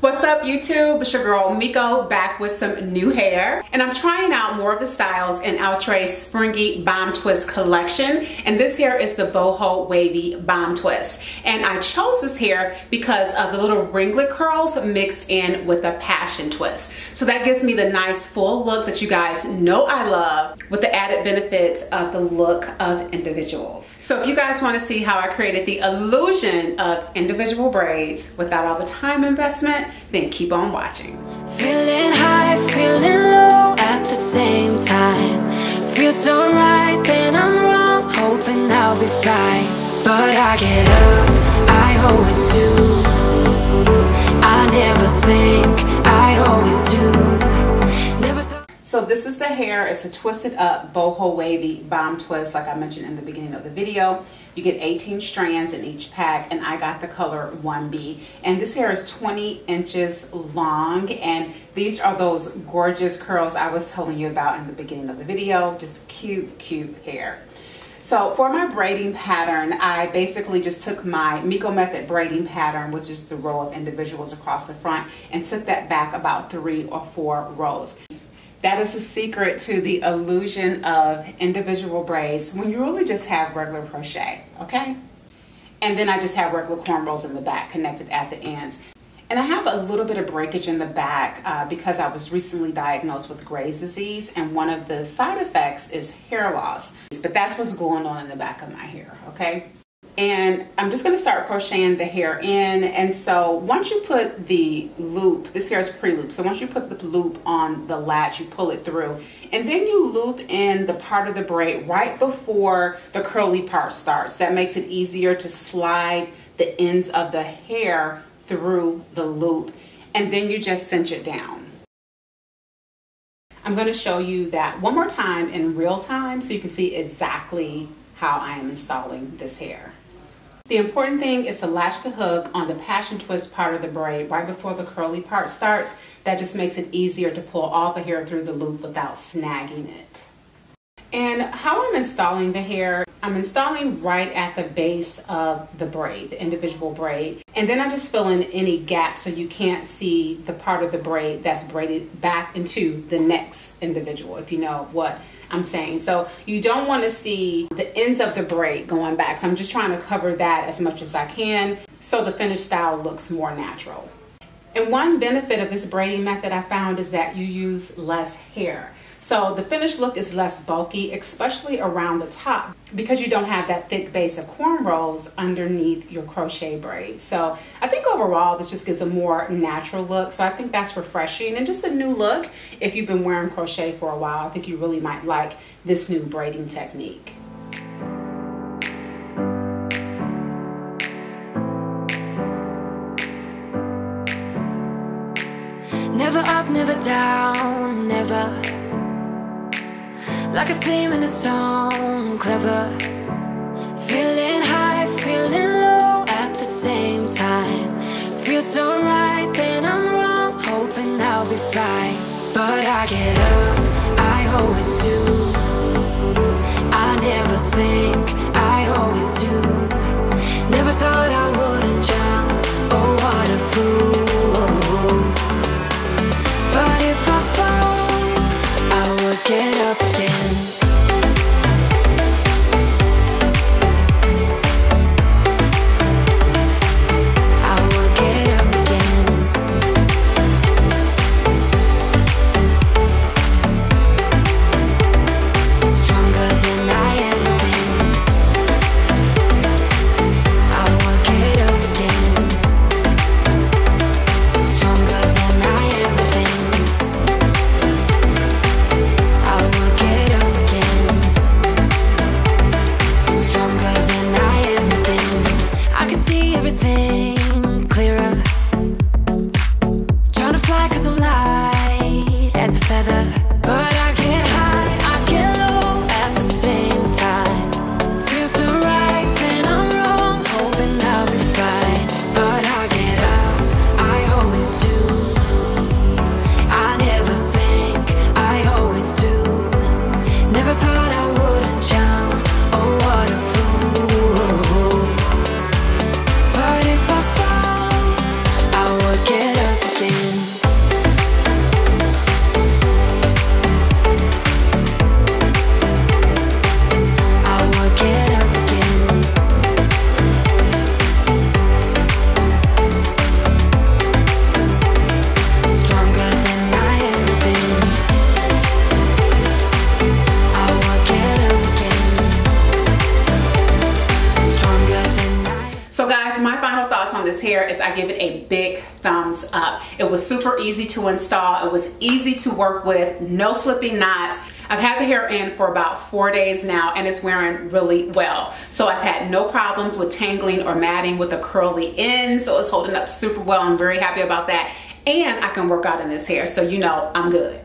What's up YouTube? It's your girl Miko back with some new hair, and I'm trying out more of the styles in Outre's Springy Bomb Twist collection, and this hair is the Boho Wavy Bomb Twist. And I chose this hair because of the little ringlet curls mixed in with a passion twist. So that gives me the nice full look that you guys know I love, with the added benefits of the look of individuals. So if you guys want to see how I created the illusion of individual braids without all the time investment, then keep on watching. Feeling high, feeling low at the same time. Feels so right, then I'm wrong, hoping I'll be fine. But I get up, I always do. I never think, I always do. Never thought. So this is the hair. It's a twisted up boho wavy bomb twist, like I mentioned in the beginning of the video. You get 18 strands in each pack, and I got the color 1B. And this hair is 20 inches long, and these are those gorgeous curls I was telling you about in the beginning of the video. Just cute, cute hair. So for my braiding pattern, I basically just took my Miko Method braiding pattern, which is the row of individuals across the front, and took that back about 3 or 4 rows. That is the secret to the illusion of individual braids when you really just have regular crochet, okay? And then I just have regular cornrows in the back connected at the ends. And I have a little bit of breakage in the back because I was recently diagnosed with Graves' disease, and one of the side effects is hair loss. But that's what's going on in the back of my hair, okay? And I'm just going to start crocheting the hair in. And so once you put the loop, this hair is pre-looped, so once you put the loop on the latch, you pull it through, and then you loop in the part of the braid right before the curly part starts. That makes it easier to slide the ends of the hair through the loop, and then you just cinch it down. I'm going to show you that one more time in real time so you can see exactly how I am installing this hair. The important thing is to latch the hook on the passion twist part of the braid right before the curly part starts. That just makes it easier to pull all the hair through the loop without snagging it. And how I'm installing the hair, I'm installing right at the base of the braid, the individual braid. And then I just fill in any gap so you can't see the part of the braid that's braided back into the next individual, if you know what I'm saying. So you don't want to see the ends of the braid going back. So I'm just trying to cover that as much as I can so the finished style looks more natural. And one benefit of this braiding method I found is that you use less hair. So the finished look is less bulky, especially around the top, because you don't have that thick base of cornrows underneath your crochet braid. So I think overall this just gives a more natural look. So I think that's refreshing and just a new look. If you've been wearing crochet for a while, I think you really might like this new braiding technique. Never up, never down, never. Like a theme in a song, clever. Feeling high, feeling low at the same time. Feels so right, then I'm wrong, hoping I'll be fine. But I get up, I always do. I never think, I always do. Never thought I wouldn't jump, oh what a fool. But if I fall, I will get up again. I give it a big thumbs up. It was super easy to install. It was easy to work with, no slipping knots. I've had the hair in for about 4 days now and it's wearing really well. So I've had no problems with tangling or matting with the curly end. So it's holding up super well. I'm very happy about that. And I can work out in this hair. So you know I'm good.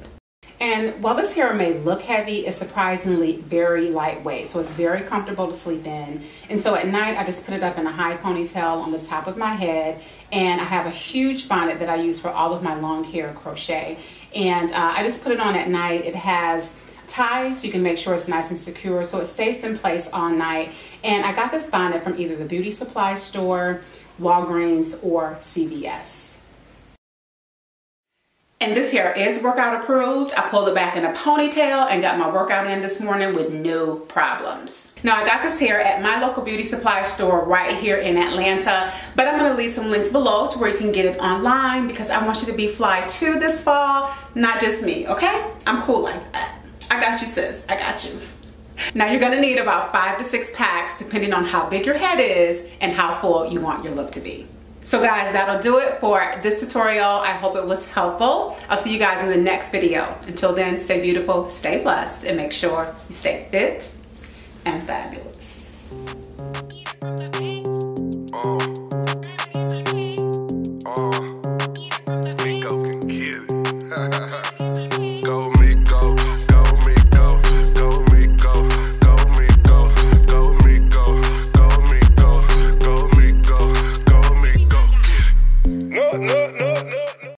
And while this hair may look heavy, it's surprisingly very lightweight. So it's very comfortable to sleep in. And so at night, I just put it up in a high ponytail on the top of my head. And I have a huge bonnet that I use for all of my long hair crochet. And I just put it on at night. It has ties, so you can make sure it's nice and secure. So it stays in place all night. And I got this bonnet from either the beauty supply store, Walgreens, or CVS. And this hair is workout approved. I pulled it back in a ponytail and got my workout in this morning with no problems. Now I got this hair at my local beauty supply store right here in Atlanta, but I'm gonna leave some links below to where you can get it online because I want you to be fly too this fall, not just me, okay? I'm cool like that. I got you, sis, I got you. Now you're gonna need about 5 to 6 packs depending on how big your head is and how full you want your look to be. So guys, that'll do it for this tutorial. I hope it was helpful. I'll see you guys in the next video. Until then, stay beautiful, stay blessed, and make sure you stay fit and fabulous.